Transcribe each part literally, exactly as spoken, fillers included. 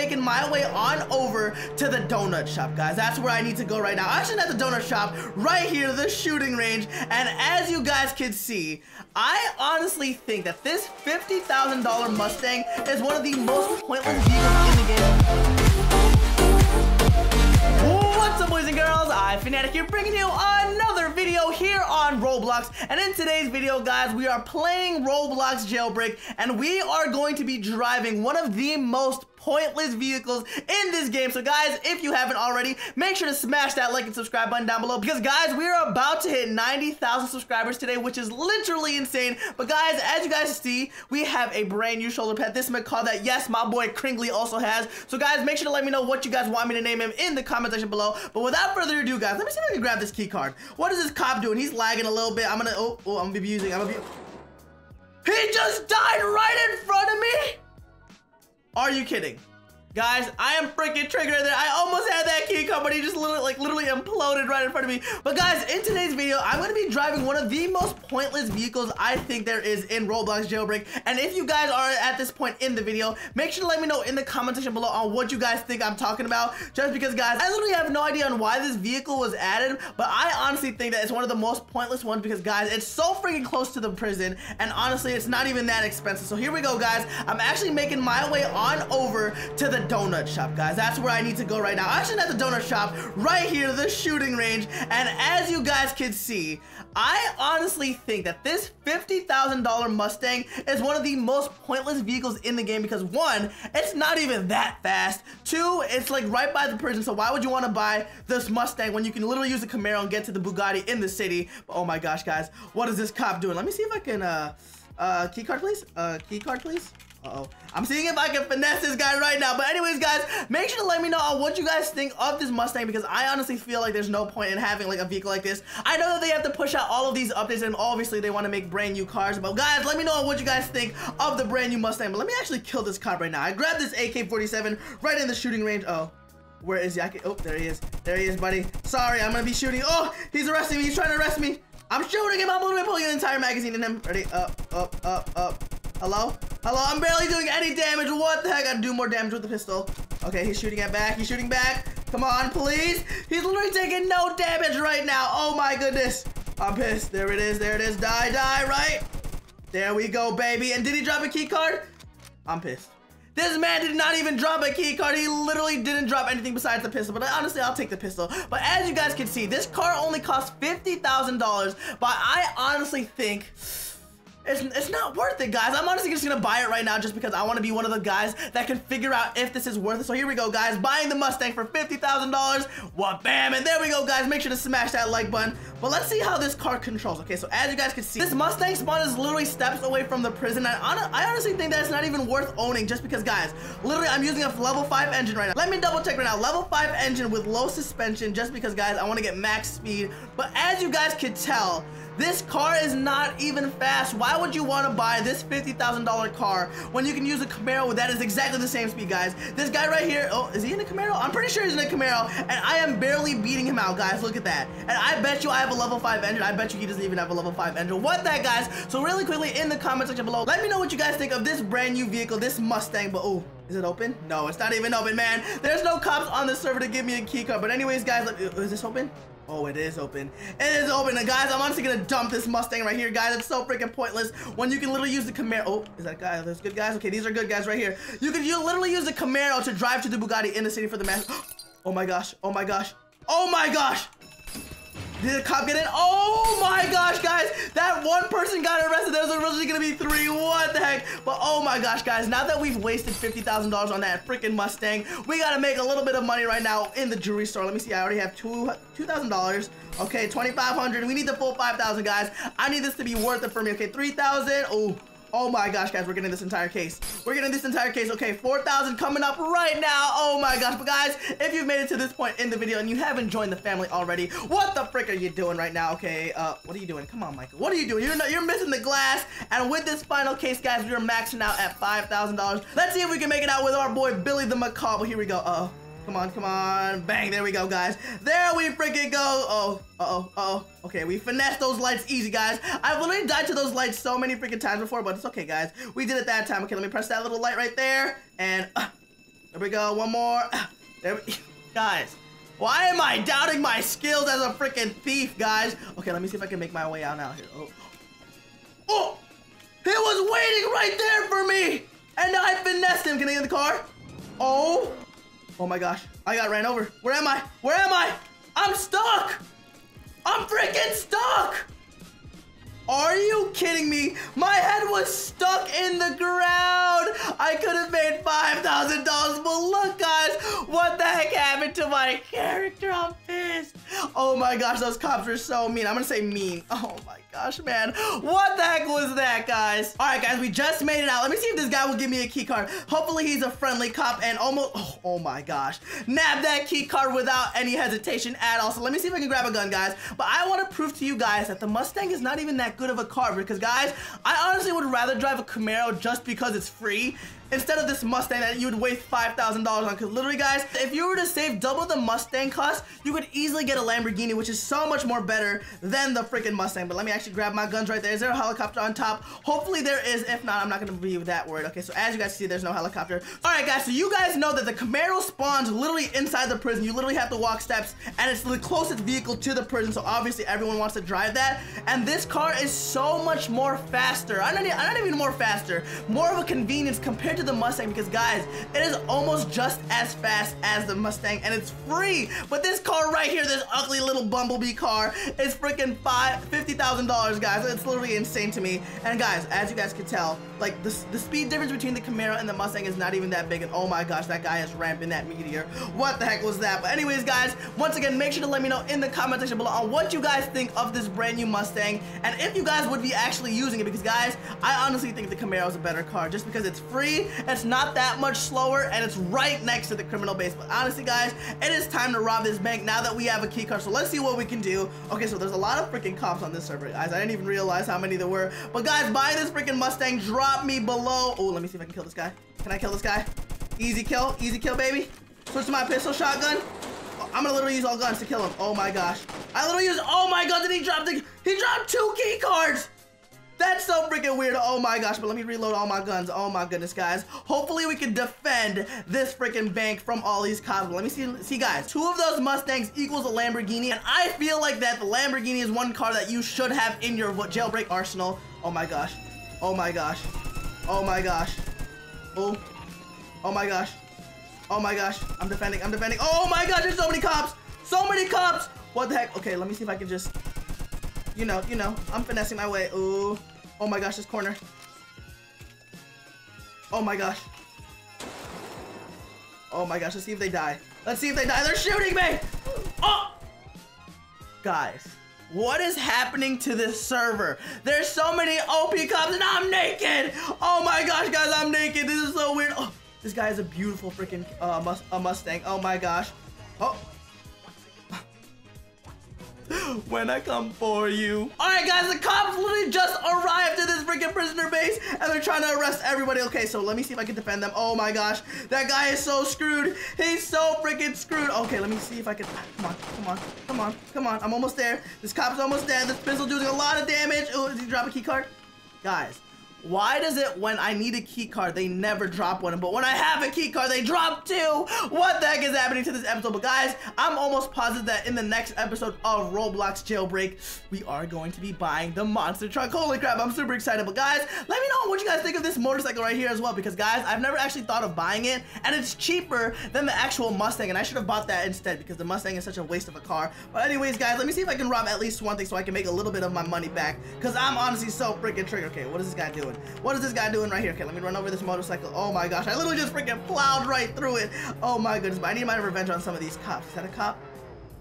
Making my way on over to the donut shop, guys. That's where I need to go right now. I should have the donut shop right here, the shooting range. And as you guys can see, I honestly think that this fifty thousand dollar Mustang is one of the most pointless vehicles in the game. What's up, boys and girls? iiFNaTiK here, bringing you another video here on Roblox. And in today's video, guys, we are playing Roblox Jailbreak, and we are going to be driving one of the most pointless vehicles in this game. So guys, if you haven't already, make sure to smash that like and subscribe button down below, because guys, we are about to hit ninety thousand subscribers today, which is literally insane. But guys, as you guys see, we have a brand new shoulder pad, this macaw that, yes, my boy Kringly also has. So guys, make sure to let me know what you guys want me to name him in the comment section below. But without further ado, guys, let me see if I can grab this key card. What is this cop doing? He's lagging a little bit. I'm gonna, oh, oh, I'm gonna be using, I'm gonna be, he just died right in front of me. Are you kidding? Guys, I am freaking triggered there. I almost had that key company just literally, like, literally imploded right in front of me. But guys, in today's video, I'm going to be driving one of the most pointless vehicles I think there is in Roblox Jailbreak. And if you guys are at this point in the video, make sure to let me know in the comment section below on what you guys think I'm talking about. Just because, guys, I literally have no idea on why this vehicle was added, but I honestly think that it's one of the most pointless ones because, guys, it's so freaking close to the prison, and honestly, it's not even that expensive. So here we go, guys. I'm actually making my way on over to the donut shop, guys. That's where I need to go right now. I should have the donut shop right here, the shooting range. And as you guys can see, I honestly think that this fifty thousand dollar Mustang is one of the most pointless vehicles in the game because, one, it's not even that fast. Two, it's like right by the prison, so why would you want to buy this Mustang when you can literally use the Camaro and get to the Bugatti in the city? But oh my gosh, guys, what is this cop doing? Let me see if I can uh uh key card please. Uh key card please. Uh-oh. I'm seeing if I can finesse this guy right now. But anyways, guys, make sure to let me know on what you guys think of this Mustang, because I honestly feel like there's no point in having like a vehicle like this. I know that they have to push out all of these updates, and obviously they want to make brand new cars. But guys, let me know on what you guys think of the brand new Mustang. But let me actually kill this cop right now. I grabbed this A K forty-seven right in the shooting range. Oh, where is he? I can, oh, there he is. There he is, buddy. Sorry, I'm going to be shooting. Oh, he's arresting me. He's trying to arrest me. I'm shooting him. I'm going to pull your entire magazine in him. Ready? Up, up, up, up. Hello? Hello, I'm barely doing any damage. What the heck? I do more damage with the pistol. Okay, he's shooting at back. He's shooting back. Come on, please. He's literally taking no damage right now. Oh my goodness. I'm pissed. There it is. There it is. Die, die, right? There we go, baby. And did he drop a key card? I'm pissed. This man did not even drop a key card. He literally didn't drop anything besides the pistol. But honestly, I'll take the pistol. But as you guys can see, this car only costs fifty thousand dollars. But I honestly think It's, it's not worth it, guys. I'm honestly just gonna buy it right now just because I want to be one of the guys that can figure out if this is worth it. So here we go, guys. Buying the Mustang for fifty thousand dollars. What, bam, and there we go, guys. Make sure to smash that like button. But let's see how this car controls. Okay, so as you guys can see, this Mustang spawn is literally steps away from the prison. And I, I honestly think that it's not even worth owning just because, guys, literally I'm using a level five engine right now. Let me double check right now. Level five engine with low suspension just because, guys, I want to get max speed. But as you guys can tell, this car is not even fast. Why would you want to buy this fifty thousand dollar car when you can use a Camaro that is exactly the same speed, guys? This guy right here, oh, is he in a Camaro? I'm pretty sure he's in a Camaro, and I am barely beating him out, guys. Look at that. And I bet you I have a level five engine. I bet you he doesn't even have a level five engine. What that, guys? So really quickly, in the comment section below, let me know what you guys think of this brand new vehicle, this Mustang. But oh, is it open? No, it's not even open, man. There's no cops on the server to give me a key card. But anyways, guys, let, is this open? Oh, it is open. It is open. And guys, I'm honestly going to dump this Mustang right here, guys. It's so freaking pointless when you can literally use the Camaro. Oh, is that a guy? Are those good guys? Okay, these are good guys right here. You can you literally use the Camaro to drive to the Bugatti in the city for the mass. Oh my gosh. Oh my gosh. Oh my gosh. Did the cop get in? Oh my gosh, guys. That one person got arrested. There's originally going to be three. What the heck? But oh my gosh, guys. Now that we've wasted fifty thousand dollars on that freaking Mustang, we got to make a little bit of money right now in the jewelry store. Let me see. I already have two two thousand dollars. Okay, twenty-five hundred dollars. We need the full five thousand dollars, guys. I need this to be worth it for me. Okay, three thousand dollars. Oh. Oh my gosh, guys, we're getting this entire case. We're getting this entire case. Okay, four thousand coming up right now. Oh my gosh. But guys, if you've made it to this point in the video and you haven't joined the family already, what the frick are you doing right now? Okay, uh, what are you doing? Come on, Michael. What are you doing? You're, not, you're missing the glass. And with this final case, guys, we're maxing out at five thousand dollars. Let's see if we can make it out with our boy, Billy the Macabre. Here we go. Uh-oh. Come on, come on. Bang, there we go, guys. There we freaking go. Oh, uh-oh, uh-oh. Okay, we finessed those lights easy, guys. I've literally died to those lights so many freaking times before, but it's okay, guys. We did it that time. Okay, let me press that little light right there, and uh, There we go, one more. There we... Guys, why am I doubting my skills as a freaking thief, guys? Okay, let me see if I can make my way out now here. Oh, oh! He was waiting right there for me! And I finessed him. Can I get in the car? Oh! Oh my gosh, I got ran over. Where am I? Where am I? I'm stuck! I'm freaking stuck! Are you kidding me? My head was stuck in the ground! I could have made five thousand dollars, but look guys, what the heck happened to my character? I'm pissed. Oh my gosh, those cops were so mean. I'm gonna say mean. Oh my gosh, man. What the heck was that, guys? All right, guys, we just made it out. Let me see if this guy will give me a key card. Hopefully he's a friendly cop and almost, oh, oh my gosh. Nab that key card without any hesitation at all. So let me see if I can grab a gun, guys. But I wanna prove to you guys that the Mustang is not even that good of a car, because guys, I honestly would rather drive a Camaro just because it's free instead of this Mustang that you would waste five thousand dollars on, because literally guys, if you were to save double the Mustang cost, you could easily get a Lamborghini, which is so much more better than the freaking Mustang. But let me actually grab my guns right there. Is there a helicopter on top? Hopefully there is. If not, I'm not gonna be that worried. Okay, so as you guys see, there's no helicopter. All right guys, so you guys know that the Camaro spawns literally inside the prison. You literally have to walk steps and it's the closest vehicle to the prison, so obviously everyone wants to drive that. And this car is so much more faster. I don't, I don't even more faster, more of a convenience compared to the Mustang, because guys, it is almost just as fast as the Mustang and it's free. But this car right here, this ugly little bumblebee car, is freaking five fifty thousand dollars, guys. It's literally insane to me. And guys, as you guys can tell, like the, the speed difference between the Camaro and the Mustang is not even that big. And oh my gosh, that guy is ramping that meteor. What the heck was that? But anyways guys, once again, make sure to let me know in the comment section below on what you guys think of this brand new Mustang and if you guys would be actually using it, because guys, I honestly think the Camaro is a better car just because it's free. It's not that much slower and it's right next to the criminal base. But honestly guys, it is time to rob this bank now that we have a key card, so let's see what we can do. Okay, so there's a lot of freaking cops on this server, guys. I didn't even realize how many there were. But guys, buy this freaking Mustang, drop me below. Oh, let me see if I can kill this guy. Can I kill this guy? Easy kill, easy kill, baby. Switch to my pistol shotgun. I'm gonna literally use all guns to kill him. Oh my gosh, I literally used all my guns and he dropped the, he dropped two key cards. That's so freaking weird. Oh my gosh, but let me reload all my guns. Oh my goodness, guys. Hopefully we can defend this freaking bank from all these cops. Let me see, see guys, two of those Mustangs equals a Lamborghini. And I feel like that the Lamborghini is one car that you should have in your what, jailbreak arsenal. Oh my gosh. Oh my gosh. Oh my gosh. Oh, oh my gosh. Oh my gosh. I'm defending, I'm defending. Oh my gosh, there's so many cops. So many cops. What the heck? Okay, let me see if I can just, you know, you know, I'm finessing my way. Ooh. Oh my gosh, this corner. Oh my gosh. Oh my gosh, let's see if they die. Let's see if they die. They're shooting me! Oh! Guys, what is happening to this server? There's so many O P cops and I'm naked! Oh my gosh, guys, I'm naked. This is so weird. Oh, this guy is a beautiful freaking uh, mus a Mustang. Oh my gosh. Oh. When I come for you. All right, guys, the cops literally just arrived to this freaking prisoner base and they're trying to arrest everybody. Okay, so let me see if I can defend them. Oh my gosh, that guy is so screwed. He's so freaking screwed. Okay, let me see if I can, come on, come on, come on, come on. I'm almost there. This cop's almost dead. This pistol doing a lot of damage. Oh, did he drop a key card? Guys, why does it when I need a key card, they never drop one, but when I have a key card, they drop two? What the heck is happening to this episode? But guys, I'm almost positive that in the next episode of Roblox Jailbreak, we are going to be buying the monster truck. Holy crap, I'm super excited. But guys, let me know what you guys think of this motorcycle right here as well, because guys, I've never actually thought of buying it, and it's cheaper than the actual Mustang, and I should have bought that instead because the Mustang is such a waste of a car. But anyways, guys, let me see if I can rob at least one thing so I can make a little bit of my money back, because I'm honestly so freaking triggered. Okay, what is this guy doing? What is this guy doing right here? Okay, let me run over this motorcycle. Oh my gosh, I literally just freaking plowed right through it. Oh my goodness, but I need my revenge on some of these cops. Is that a cop?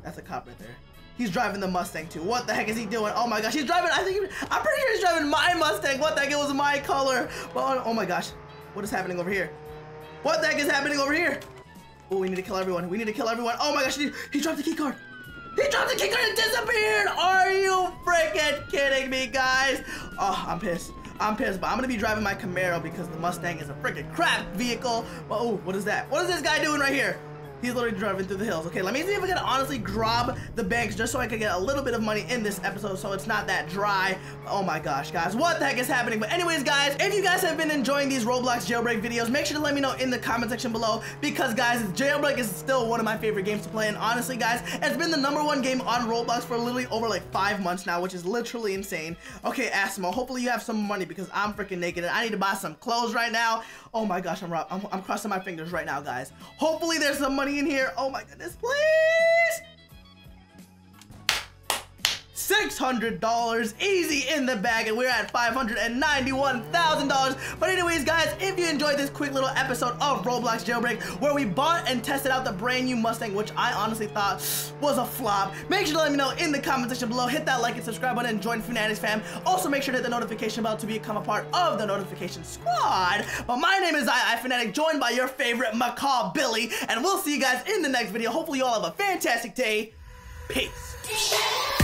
That's a cop right there. He's driving the Mustang too. What the heck is he doing? Oh my gosh, he's driving, I think, he, I'm pretty sure he's driving my Mustang. What the heck, it was my color. But, oh my gosh, what is happening over here? What the heck is happening over here? Oh, we need to kill everyone. We need to kill everyone. Oh my gosh, he, he dropped the key card. He dropped the key card and disappeared. Are you freaking kidding me, guys? Oh, I'm pissed. I'm pissed, but I'm gonna be driving my Camaro because the Mustang is a freaking crap vehicle. But oh, what is that? What is this guy doing right here? He's literally driving through the hills. Okay, let me see if I can honestly grab the banks just so I can get a little bit of money in this episode so it's not that dry. Oh my gosh, guys, what the heck is happening? But anyways, guys, if you guys have been enjoying these Roblox Jailbreak videos, make sure to let me know in the comment section below, because guys, Jailbreak is still one of my favorite games to play. And honestly, guys, it's been the number one game on Roblox for literally over like five months now, which is literally insane. Okay, Asimo, hopefully you have some money because I'm freaking naked and I need to buy some clothes right now. Oh my gosh, I'm, I'm, I'm crossing my fingers right now, guys. Hopefully there's some money in here. Oh my goodness, please! six hundred dollars easy in the bag, and we're at five hundred ninety-one thousand dollars. But anyways, guys, if you enjoyed this quick little episode of Roblox Jailbreak where we bought and tested out the brand new Mustang, which I honestly thought was a flop, make sure to let me know in the comment section below. Hit that like and subscribe button and join Fnatic's fam. Also, make sure to hit the notification bell to become a part of the notification squad. But my name is iiFNaTiK, joined by your favorite macaw, Billy, and we'll see you guys in the next video. Hopefully you all have a fantastic day. Peace.